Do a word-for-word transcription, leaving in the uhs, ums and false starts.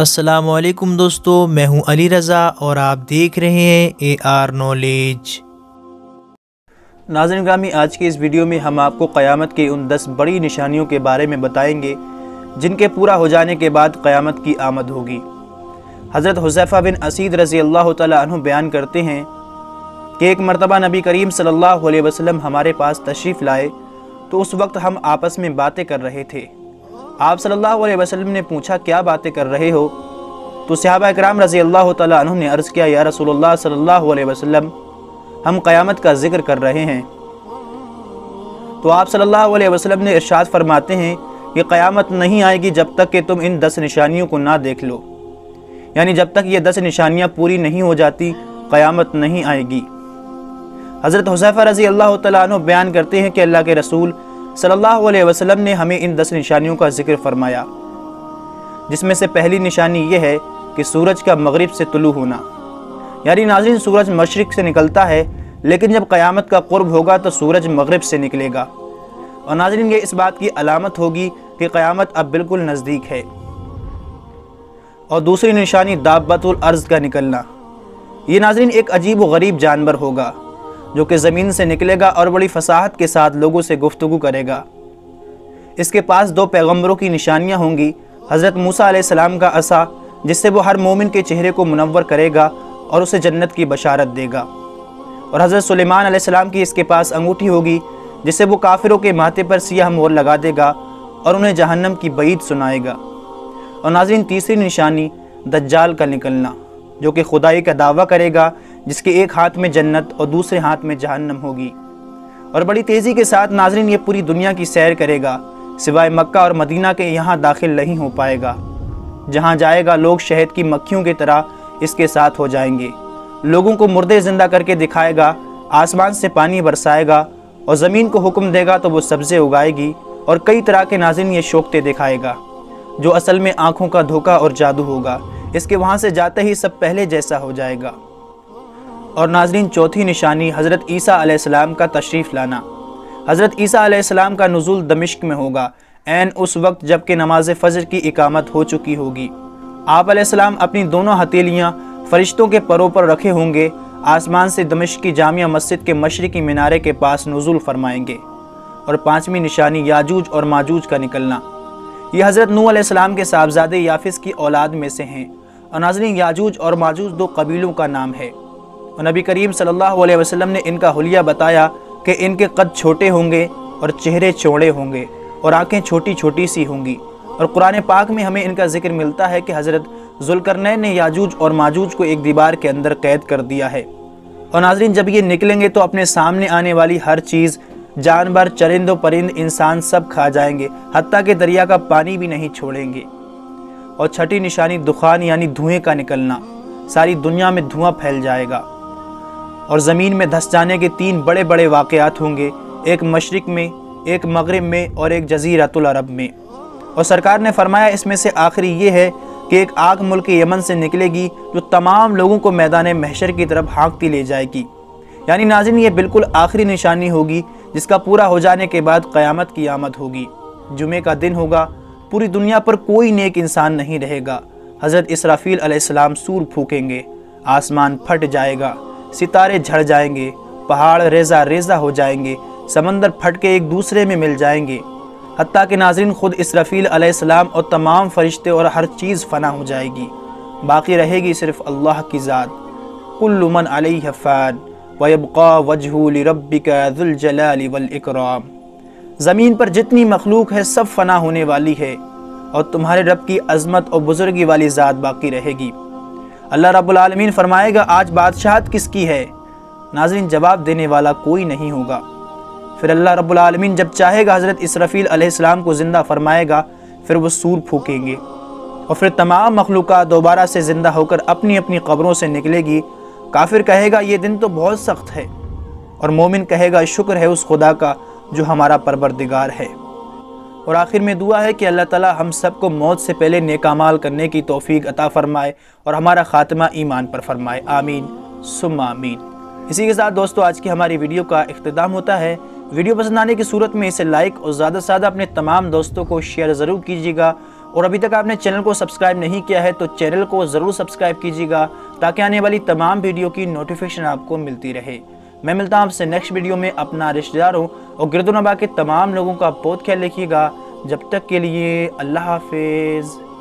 अस्सलाम वालेकुम दोस्तों, मैं हूं अली रजा और आप देख रहे हैं ए आर नॉलेज। नाज़रीन ग्रामी, आज के इस वीडियो में हम आपको क़यामत की उन दस बड़ी निशानियों के बारे में बताएंगे जिनके पूरा हो जाने के बाद क़यामत की आमद होगी। हज़रत हुज़ैफा बिन असीद रज़ी अल्लाह ताला अन्हु बयान करते हैं कि एक मरतबा नबी करीम सल्लल्लाहु अलैहि वसल्लम हमारे पास तशरीफ़ लाए तो उस वक्त हम आपस में बातें कर रहे थे। आप सल्लल्लाहु अलैहि वसल्लम ने पूछा, क्या बातें कर रहे हो? तो सहाबा इकराम रज़ी अल्लाह तआला अन्हुम ने अर्ज़ किया, या रसूलुल्लाह सल्लल्लाहु अलैहि वसल्लम, हम क़यामत का ज़िक्र कर रहे हैं। तो आप सल्लल्लाहु अलैहि वसल्लम ने इरशाद फरमाते हैं कि क़यामत नहीं आएगी जब तक कि तुम इन दस निशानियों को ना देख लो, यानी जब तक ये दस निशानियाँ पूरी नहीं हो जाती क़यामत नहीं आएगी। हज़रत हुज़ैफा रज़ी अल्लाह तआला अन्हु बयान करते हैं कि अल्लाह के रसूल सल्लल्लाहु अलैहि वसल्लम ने हमें इन दस निशानियों का जिक्र फरमाया, जिसमें से पहली निशानी यह है कि सूरज का मगरिब से तुलू होना। यानी नाज़रीन, सूरज मशरिक से निकलता है लेकिन जब क़यामत का क़ुर्ब होगा तो सूरज मगरिब से निकलेगा। और नाज़रीन, ये इस बात की अलामत होगी कि क़यामत अब बिल्कुल नज़दीक है। और दूसरी निशानी दाब्बतुल अर्ज़ का निकलना। ये नाज़रीन एक अजीब व गरीब जानवर होगा जो कि ज़मीन से निकलेगा और बड़ी फसाहत के साथ लोगों से गुफ्तगू करेगा। इसके पास दो पैगम्बरों की निशानियाँ होंगी, हज़रत मूसा अलैहिस्सलाम का असा जिससे वो हर मोमिन के चेहरे को मुनव्वर करेगा और उसे जन्नत की बशारत देगा, और हज़रत सुलेमान अलैहिस्सलाम की इसके पास अंगूठी होगी जिससे वो काफिरों के माथे पर सियाह मोहर लगा देगा और उन्हें जहन्नम की बईद सुनाएगा। और नाज़रीन, तीसरी निशानी दज्जाल का निकलना, जो कि खुदाई का दावा करेगा, जिसके एक हाथ में जन्नत और दूसरे हाथ में जहन्नम होगी, और बड़ी तेज़ी के साथ नाज़रीन ये पूरी दुनिया की सैर करेगा, सिवाय मक्का और मदीना के यहाँ दाखिल नहीं हो पाएगा। जहाँ जाएगा लोग शहद की मक्खियों की तरह इसके साथ हो जाएंगे। लोगों को मुर्दे ज़िंदा करके दिखाएगा, आसमान से पानी बरसाएगा और ज़मीन को हुक्म देगा तो वो सब्ज़े उगाएगी, और कई तरह के नाज़रीन ये शोकते दिखाएगा जो असल में आँखों का धोखा और जादू होगा। इसके वहाँ से जाते ही सब पहले जैसा हो जाएगा। और नाज़रीन, चौथी निशानी हज़रत ईसा अलैहिस्सलाम का तशरीफ़ लाना। हज़रत ईसा अलैहिस्सलाम का नुज़ूल दमिश्क में होगा, ऐन उस वक्त जब कि नमाज फ़जर की इकामत हो चुकी होगी। आप अलैहिस्सलाम अपनी दोनों हथेलियाँ फ़रिश्तों के परों पर रखे होंगे, आसमान से दमिश्क की जामिया मस्जिद के मशरिकी मीनारे के पास नुज़ूल फरमाएंगे। और पाँचवीं निशानी याजूज और माजूज का निकलना। ये हज़रत नूह अलैहिस्सलाम के साहबजादे याफिस की औलाद में से हैं। और नाज़रीन, याजूज और माजूज दो कबीलों का नाम है, और नबी करीम सल्लल्लाहु अलैहि वसल्लम ने इनका हुलिया बताया कि इनके कद छोटे होंगे और चेहरे चौड़े होंगे और आंखें छोटी छोटी सी होंगी। और कुरान पाक में हमें इनका जिक्र मिलता है कि हज़रत जुलकरनैन ने याजूज और माजूज को एक दीवार के अंदर कैद कर दिया है। और नाज़रीन, जब ये निकलेंगे तो अपने सामने आने वाली हर चीज़, जानवर, चरिंदो परिंद, इंसान सब खा जाएंगे, हत्ता के दरिया का पानी भी नहीं छोड़ेंगे। और छठी निशानी दुखान यानी धुएं का निकलना। सारी दुनिया में धुआं फैल जाएगा। और ज़मीन में धस जाने के तीन बड़े बड़े वाक़यात होंगे, एक मशरिक में, एक मगरिब में और एक जज़ीरतुल अरब में। और सरकार ने फरमाया, इसमें से आखिरी ये है कि एक आग मुल्क यमन से निकलेगी जो तमाम लोगों को मैदान महशर की तरफ हाँकती ले जाएगी। यानी नाज़रीन, ये बिल्कुल आखिरी निशानी होगी जिसका पूरा हो जाने के बाद क़यामत की आमद होगी। जुमे का दिन होगा, पूरी दुनिया पर कोई नेक इंसान नहीं रहेगा। हज़रत इसराफील अलैहिस्सलाम सूर फूकेंगे, आसमान फट जाएगा, सितारे झड़ जाएंगे, पहाड़ रेजा रेजा हो जाएंगे, समंदर फट के एक दूसरे में मिल जाएंगे, हत्ता कि नाज़रीन ख़ुद इसराफील अलैहिस्सलाम और तमाम फरिश्ते और हर चीज़ फ़ना हो जाएगी। बाकी रहेगी सिर्फ़ अल्लाह की ज़ात। कुल्लु मन अलैहा फ़ान व यब्क़ा वजहु लिरब्बिका ज़ुल जलाल वल इकराम। ज़मीन पर जितनी मखलूक है सब फ़ना होने वाली है और तुम्हारे रब की अज़मत और बुज़ुर्गी वाली ज़ात बाकी रहेगी। अल्लाह रब्बुल आलमीन फरमाएगा, आज बादशाहत किसकी है? नाज़रीन, जवाब देने वाला कोई नहीं होगा। फिर अल्लाह रब्बुल आलमीन जब चाहेगा हज़रत इसराफील अलैहिस्सलाम को ज़िंदा फरमाएगा, फिर वो सूर फूकेंगे और फिर तमाम मखलूक़ात दोबारा से ज़िंदा होकर अपनी अपनी कब्रों से निकलेगी। काफिर कहेगा, ये दिन तो बहुत सख्त है, और मोमिन कहेगा, शुक्र है उस खुदा का जो हमारा परवरदिगार है। और आखिर में दुआ है कि अल्लाह ताला हम सबको मौत से पहले नेकामाल करने की तौफीक अता फरमाए और हमारा ख़ात्मा ईमान पर फरमाए। आमीन सुम्मा आमीन। इसी के साथ दोस्तों, आज की हमारी वीडियो का इख्तिताम होता है। वीडियो पसंद आने की सूरत में इसे लाइक और ज़्यादा से ज़्यादा अपने तमाम दोस्तों को शेयर ज़रूर कीजिएगा। और अभी तक आपने चैनल को सब्सक्राइब नहीं किया है तो चैनल को ज़रूर सब्सक्राइब कीजिएगा ताकि आने वाली तमाम वीडियो की नोटिफिकेशन आपको मिलती रहे। मैं मिलता हूँ आपसे नेक्स्ट वीडियो में। अपना रिश्तेदारों और गिरदोनबा के तमाम लोगों का बहुत ख्याल रखिएगा। जब तक के लिए अल्लाह हाफिज़।